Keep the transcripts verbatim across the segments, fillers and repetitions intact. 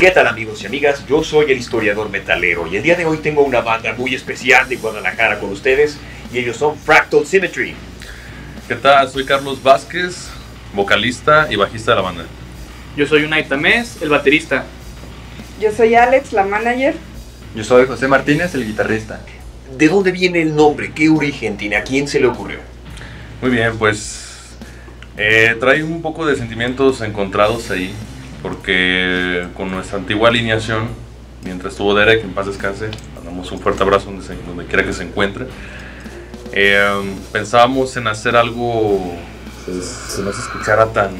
¿Qué tal amigos y amigas? Yo soy el Historiador Metalero y el día de hoy tengo una banda muy especial de Guadalajara con ustedes y ellos son Fractal Symmetry. ¿Qué tal? Soy Carlos Vázquez, vocalista y bajista de la banda. Yo soy Unaita Mes, el baterista. Yo soy Alex, la manager. Yo soy José Martínez, el guitarrista. ¿De dónde viene el nombre? ¿Qué origen tiene? ¿A quién se le ocurrió? Muy bien, pues eh, trae un poco de sentimientos encontrados ahí. Porque con nuestra antigua alineación, mientras estuvo Derek, en paz descanse, mandamos un fuerte abrazo donde, donde quiera que se encuentre. Eh, pensábamos en hacer algo que se nos escuchara tan,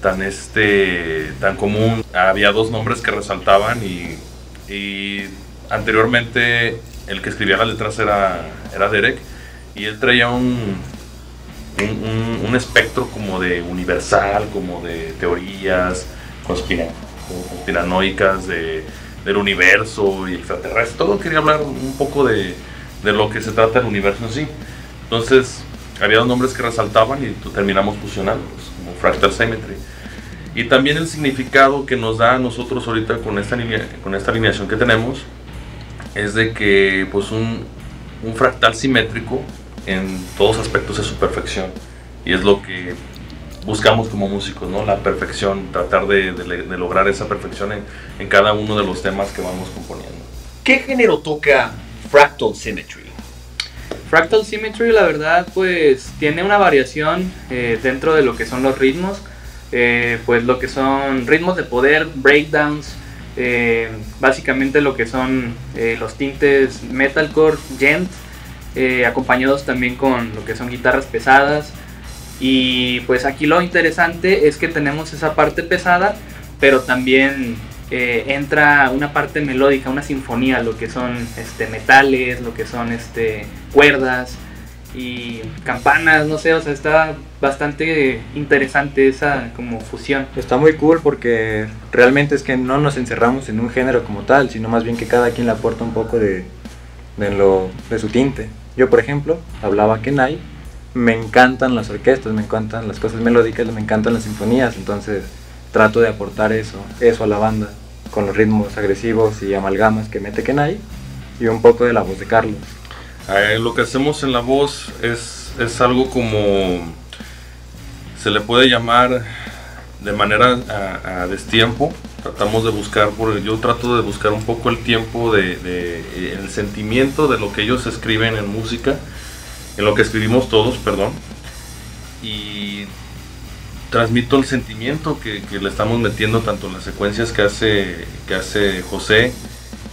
tan, este, tan común. Había dos nombres que resaltaban y, y anteriormente el que escribía las letras era, era Derek y él traía un... Un, un, un espectro como de universal, como de teorías conspira, conspiranoicas de, del universo y extraterrestre. Todo quería hablar un poco de, de lo que se trata el universo en sí. Entonces había dos nombres que resaltaban y terminamos fusionándolos como Fractal Symmetry. Y también el significado que nos da a nosotros ahorita con esta, linea, con esta alineación que tenemos es de que pues un, un fractal simétrico en todos aspectos es su perfección y es lo que buscamos como músicos, ¿no? La perfección, tratar de, de, de lograr esa perfección en, en cada uno de los temas que vamos componiendo. ¿Qué género toca Fractal Symmetry? Fractal Symmetry, la verdad, pues tiene una variación eh, dentro de lo que son los ritmos, eh, pues lo que son ritmos de poder, breakdowns, eh, básicamente lo que son eh, los tintes metalcore, gent, Eh, acompañados también con lo que son guitarras pesadas. Y pues aquí lo interesante es que tenemos esa parte pesada, pero también eh, entra una parte melódica, una sinfonía, lo que son este, metales, lo que son este, cuerdas y campanas, no sé, o sea, está bastante interesante esa como fusión. Está muy cool porque realmente es que no nos encerramos en un género como tal, sino más bien que cada quien le aporta un poco de, de, lo, de su tinte. Yo, por ejemplo, hablaba Kenai, me encantan las orquestas, me encantan las cosas melódicas, me encantan las sinfonías, entonces trato de aportar eso, eso a la banda, con los ritmos agresivos y amalgamas que mete Kenai y un poco de la voz de Carlos. Eh, lo que hacemos en la voz es, es algo como, se le puede llamar de manera a, a destiempo. Tratamos de buscar, por, yo trato de buscar un poco el tiempo, de, de, el sentimiento de lo que ellos escriben en música, en lo que escribimos todos, perdón, y transmito el sentimiento que, que le estamos metiendo tanto en las secuencias que hace, que hace José,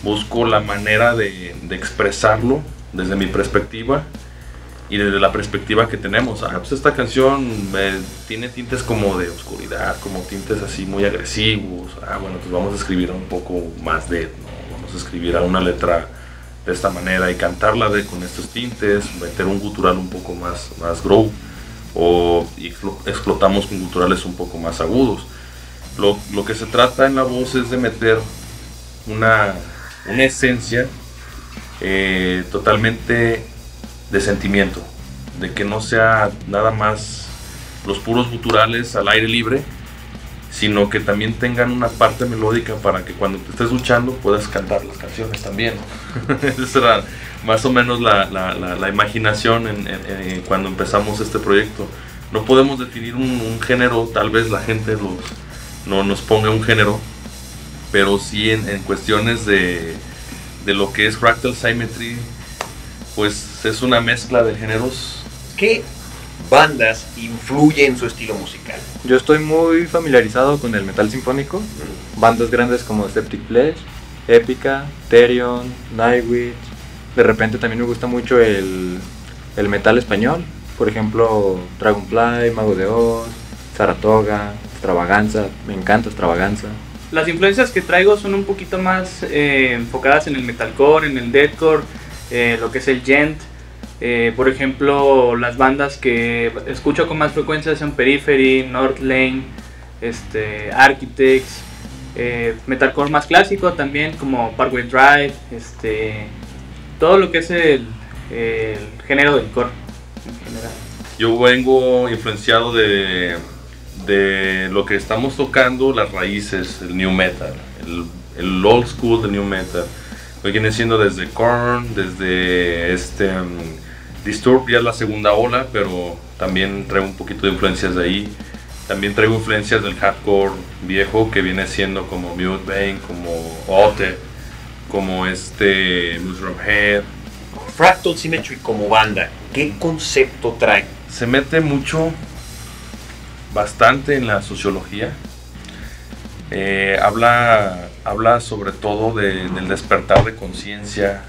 busco la manera de, de expresarlo desde mi perspectiva y desde la perspectiva que tenemos. Ah, pues esta canción eh, tiene tintes como de oscuridad, como tintes así muy agresivos. Ah, bueno, pues vamos a escribir un poco más de, ¿no? Vamos a escribir a una letra de esta manera y cantarla de, con estos tintes, meter un gutural un poco más, más grow, o y explotamos con guturales un poco más agudos. Lo, lo que se trata en la voz es de meter una, una esencia eh, totalmente de sentimiento, de que no sea nada más los puros guturales al aire libre, sino que también tengan una parte melódica para que cuando te estés duchando puedas cantar las canciones también. Esa era más o menos la, la, la, la imaginación en, en, en, cuando empezamos este proyecto. No podemos definir un, un género, tal vez la gente los, no nos ponga un género, pero sí en, en cuestiones de, de lo que es Fractal Symmetry, pues es una mezcla de géneros. ¿Qué bandas influyen en su estilo musical? Yo estoy muy familiarizado con el metal sinfónico, bandas grandes como Septicflesh, Epica, Therion, Nightwish. De repente también me gusta mucho el, el metal español, por ejemplo Dragonfly, Mago de Oz, Saratoga, Extravaganza, me encanta Extravaganza. Las influencias que traigo son un poquito más eh, enfocadas en el metalcore, en el deathcore, Eh, lo que es el gent, eh, por ejemplo las bandas que escucho con más frecuencia son Periphery, Northlane, este, Architects, eh, metalcore más clásico también como Parkway Drive, este, todo lo que es el, el género del core en general. Yo vengo influenciado de, de lo que estamos tocando, las raíces, el new metal, el, el old school del new metal. Lo viene siendo desde Korn, desde este um, Disturbed, ya es la segunda ola, pero también traigo un poquito de influencias de ahí. También traigo influencias del hardcore viejo, que viene siendo como Mutevain, como Otep, como este Mushroomhead. Fractal Symmetry como banda, ¿qué concepto trae? Se mete mucho, bastante en la sociología. Eh, habla, habla sobre todo de, del despertar de conciencia,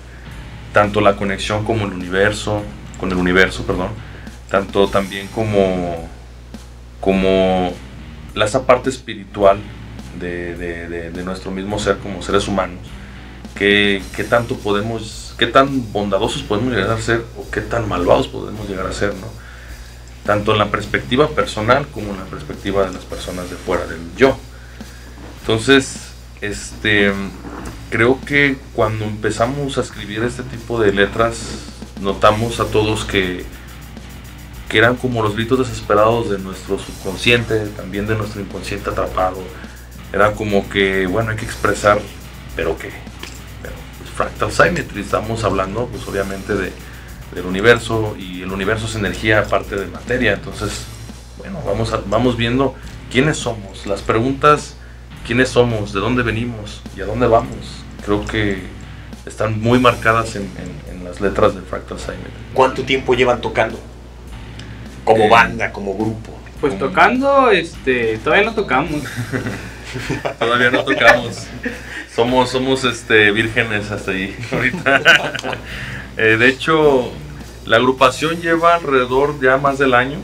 tanto la conexión como el universo, con el universo, perdón, tanto también como, como la, esa parte espiritual de, de, de, de nuestro mismo ser como seres humanos. ¿Qué, qué tanto podemos, qué tan bondadosos podemos llegar a ser o qué tan malvados podemos llegar a ser, ¿no? Tanto en la perspectiva personal como en la perspectiva de las personas de fuera, del yo. Entonces, este, creo que cuando empezamos a escribir este tipo de letras, notamos a todos que, que eran como los gritos desesperados de nuestro subconsciente, también de nuestro inconsciente atrapado. Era como que, bueno, hay que expresar, pero qué. Fractal Symmetry, estamos hablando pues obviamente de, del universo, y el universo es energía aparte de materia. Entonces, bueno, vamos, a, vamos viendo quiénes somos, las preguntas, quiénes somos, de dónde venimos y a dónde vamos. Creo que están muy marcadas en, en, en las letras de Fractal Symmetry. ¿Cuánto tiempo llevan tocando? Como eh, banda, como grupo. Pues como... tocando, este, todavía no tocamos. Todavía no tocamos. Somos, somos este, vírgenes hasta ahí ahorita. eh, de hecho, la agrupación lleva alrededor ya más del año.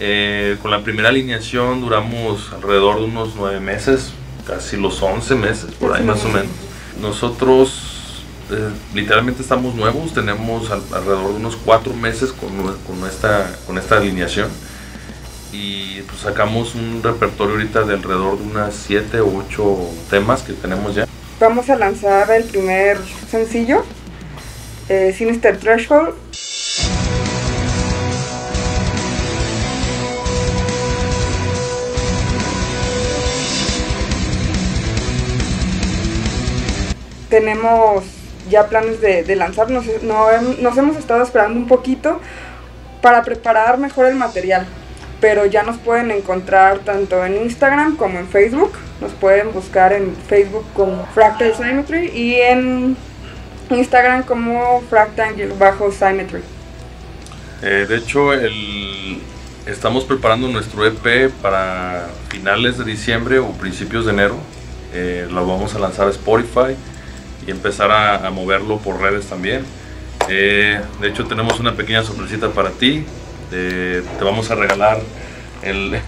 Eh, con la primera alineación duramos alrededor de unos nueve meses, casi los once meses, por ahí más o menos. Nosotros eh, literalmente estamos nuevos, tenemos al, alrededor de unos cuatro meses con, con, esta, con esta alineación. Y pues sacamos un repertorio ahorita de alrededor de unas siete u ocho temas que tenemos ya. Vamos a lanzar el primer sencillo, eh, Sinister Threshold. Tenemos ya planes de, de lanzar, nos, no, nos hemos estado esperando un poquito para preparar mejor el material. Pero ya nos pueden encontrar tanto en Instagram como en Facebook. Nos pueden buscar en Facebook como Fractal Symmetry y en Instagram como Fractal-Symmetry. Eh, de hecho, el, estamos preparando nuestro E P para finales de diciembre o principios de enero. Eh, lo vamos a lanzar a Spotify y empezar a, a moverlo por redes también. Eh, de hecho, tenemos una pequeña sorpresita para ti. Eh, te vamos a regalar el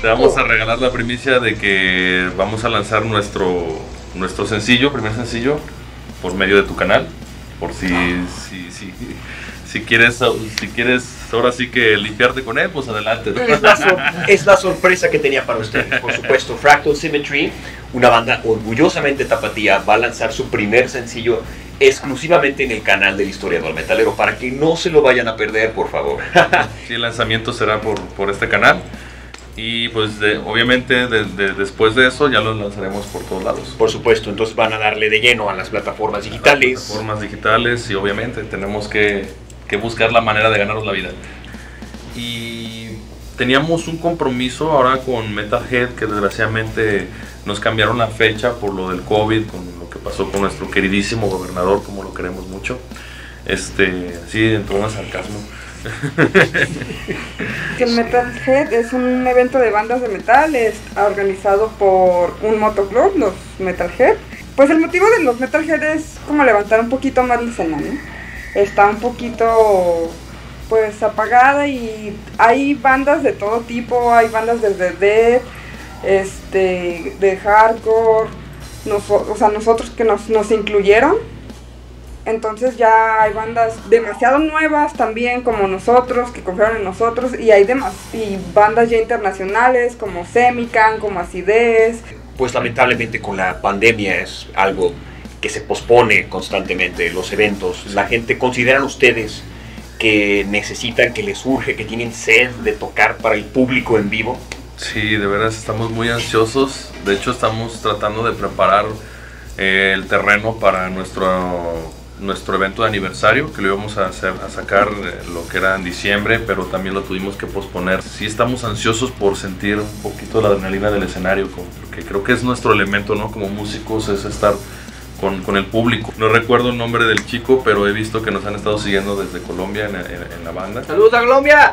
te vamos a regalar la primicia de que vamos a lanzar nuestro nuestro sencillo, primer sencillo, por medio de tu canal, por si si, si, si quieres si quieres ahora sí que limpiarte con él, pues adelante. Es la, sor es la sorpresa que tenía para ustedes, por supuesto. Fractal Symmetry, una banda orgullosamente tapatía, va a lanzar su primer sencillo exclusivamente en el canal del Historiador Metalero, para que no se lo vayan a perder, por favor. Sí, el lanzamiento será por, por este canal, y pues de, obviamente de, de, después de eso ya lo lanzaremos por todos lados. Por supuesto, entonces van a darle de lleno a las plataformas digitales. Las plataformas digitales, y obviamente tenemos que, que buscar la manera de ganarnos la vida. Y teníamos un compromiso ahora con Metalhead, que desgraciadamente nos cambiaron la fecha por lo del COVID, con lo que pasó con nuestro queridísimo gobernador, como lo queremos mucho. Este, sí, dentro de un sarcasmo. El Metalhead es un evento de bandas de metal, es organizado por un motoclub, los Metalhead. Pues el motivo de los Metalhead es como levantar un poquito más la escena, ¿no? Está un poquito pues apagada, y hay bandas de todo tipo, hay bandas desde death, este, de hardcore, nos, o sea, nosotros que nos, nos incluyeron. Entonces ya hay bandas demasiado nuevas también como nosotros, que confiaron en nosotros, y hay demás, y bandas ya internacionales como Semican, como ACIDES. Pues lamentablemente con la pandemia es algo que se pospone constantemente, los eventos. La gente, ¿consideran ustedes que necesitan, que les urge, que tienen sed de tocar para el público en vivo? Sí, de veras estamos muy ansiosos. De hecho, estamos tratando de preparar eh, el terreno para nuestro, nuestro evento de aniversario, que lo íbamos a, hacer, a sacar eh, lo que era en diciembre, pero también lo tuvimos que posponer. Sí estamos ansiosos por sentir un poquito la adrenalina del escenario, porque creo que es nuestro elemento, ¿no? Como músicos es estar con, con el público. No recuerdo el nombre del chico, pero he visto que nos han estado siguiendo desde Colombia en, en, en la banda. ¡Saludos a Colombia!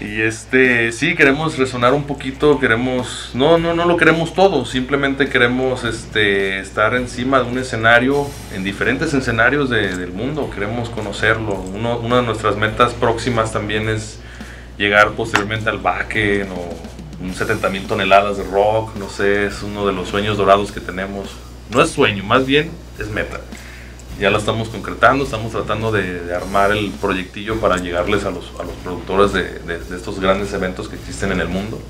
Y este, sí, queremos resonar un poquito, queremos, no, no, no lo queremos todo, simplemente queremos este, estar encima de un escenario, en diferentes escenarios de, del mundo, queremos conocerlo. Uno, una de nuestras metas próximas también es llegar posteriormente al Bakken o un setenta mil toneladas de rock, no sé, es uno de los sueños dorados que tenemos. No es sueño, más bien es meta. Ya la estamos concretando, estamos tratando de, de armar el proyectillo para llegarles a los, a los productores de, de, de estos grandes eventos que existen en el mundo.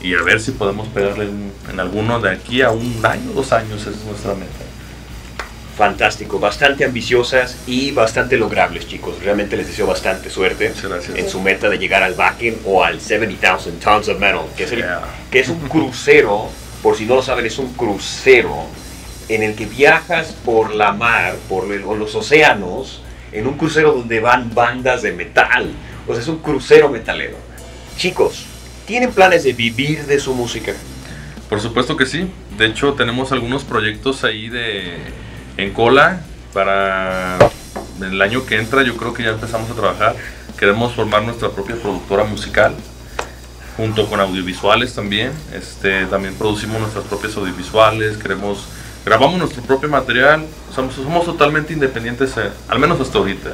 Y a ver si podemos pegarle en, en alguno de aquí a un año, dos años, esa es nuestra meta. Fantástico, bastante ambiciosas y bastante logrables, chicos. Realmente les deseo bastante suerte en su meta de llegar al Bakken o al setenta mil Tons of Metal, que es, el, yeah. que es un crucero, por si no lo saben, es un crucero en el que viajas por la mar, por el, o los océanos, en un crucero donde van bandas de metal. O sea, es un crucero metalero. Chicos, ¿tienen planes de vivir de su música? Por supuesto que sí. De hecho, tenemos algunos proyectos ahí de, en cola para el año que entra. Yo creo que ya empezamos a trabajar. Queremos formar nuestra propia productora musical, junto con audiovisuales también. Este, también producimos nuestras propias audiovisuales. Queremos... Grabamos nuestro propio material, somos, somos totalmente independientes, eh, al menos hasta ahorita.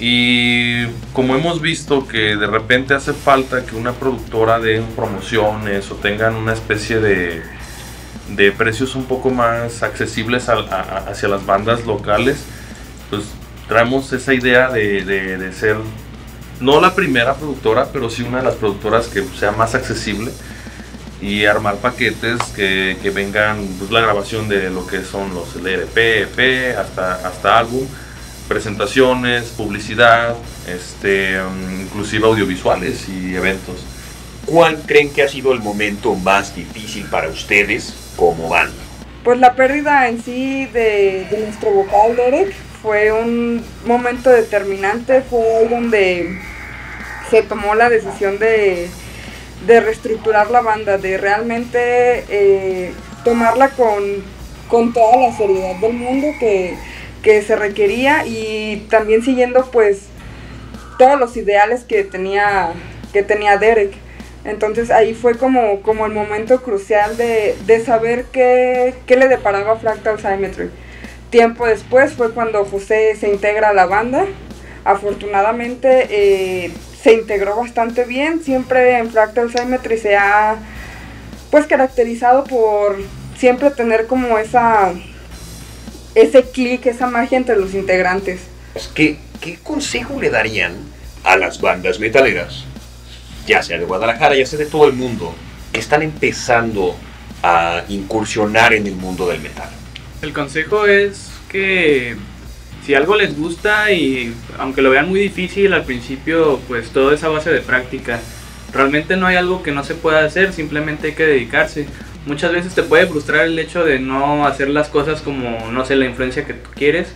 Y como hemos visto que de repente hace falta que una productora dé promociones o tengan una especie de, de precios un poco más accesibles a, a, hacia las bandas locales, pues traemos esa idea de, de, de ser, no la primera productora, pero sí una de las productoras que sea más accesible. Y armar paquetes que, que vengan, pues, la grabación de lo que son los L P, E P, hasta, hasta álbum, presentaciones, publicidad, este, inclusive audiovisuales y eventos. ¿Cuál creen que ha sido el momento más difícil para ustedes como banda? Pues la pérdida en sí de, de nuestro vocal, Derek, fue un momento determinante, fue ahí donde se tomó la decisión de... de reestructurar la banda, de realmente eh, tomarla con, con toda la seriedad del mundo que, que se requería, y también siguiendo pues todos los ideales que tenía, que tenía Derek. Entonces ahí fue como, como el momento crucial de, de saber qué, qué le deparaba Fractal Symmetry. Tiempo después fue cuando José se integra a la banda. Afortunadamente eh, se integró bastante bien. Siempre en Fractal Symmetry se ha pues caracterizado por siempre tener como esa ese clic, esa magia entre los integrantes. ¿Qué, qué consejo le darían a las bandas metaleras, ya sea de Guadalajara, ya sea de todo el mundo, que están empezando a incursionar en el mundo del metal? El consejo es que si algo les gusta, y aunque lo vean muy difícil al principio, pues todo es a base de práctica. Realmente no hay algo que no se pueda hacer, simplemente hay que dedicarse. Muchas veces te puede frustrar el hecho de no hacer las cosas como, no sé, la influencia que tú quieres.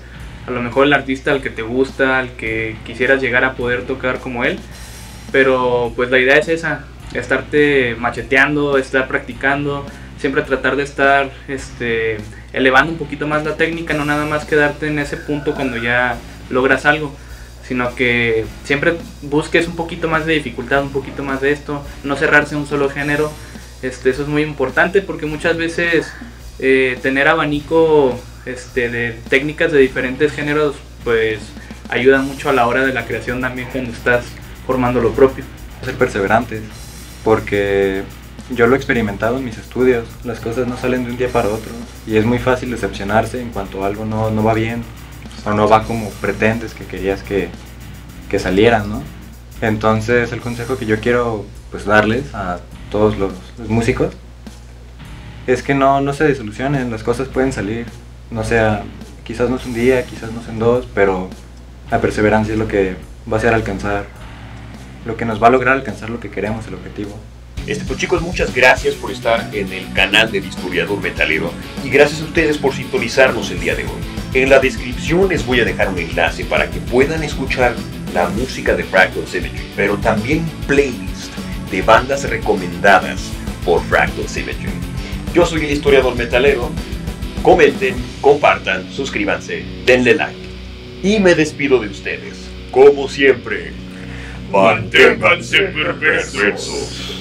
A lo mejor el artista al que te gusta, al que quisieras llegar a poder tocar como él. Pero pues la idea es esa, estarte macheteando, estar practicando, siempre tratar de estar... este elevando un poquito más la técnica, no nada más quedarte en ese punto cuando ya logras algo, sino que siempre busques un poquito más de dificultad, un poquito más de esto, no cerrarse a un solo género. Este, eso es muy importante, porque muchas veces eh, tener abanico este, de técnicas de diferentes géneros pues ayuda mucho a la hora de la creación también, cuando estás formando lo propio. Ser perseverantes, porque... yo lo he experimentado en mis estudios, las cosas no salen de un día para otro y es muy fácil decepcionarse en cuanto algo no, no va bien o no va como pretendes que querías que, que saliera, ¿no? Entonces el consejo que yo quiero pues darles a todos los, los músicos es que no, no se desilusionen, las cosas pueden salir, no sea, quizás no es un día, quizás no es en dos, pero la perseverancia es lo que va a hacer alcanzar lo que nos va a lograr alcanzar lo que queremos, el objetivo. Este, pues chicos, muchas gracias por estar en el canal del Historiador Metalero y gracias a ustedes por sintonizarnos el día de hoy. En la descripción les voy a dejar un enlace para que puedan escuchar la música de Fractal Symmetry, pero también playlist de bandas recomendadas por Fractal Symmetry. Yo soy el Historiador Metalero, comenten, compartan, suscríbanse, denle like y me despido de ustedes, como siempre, manténganse perversos.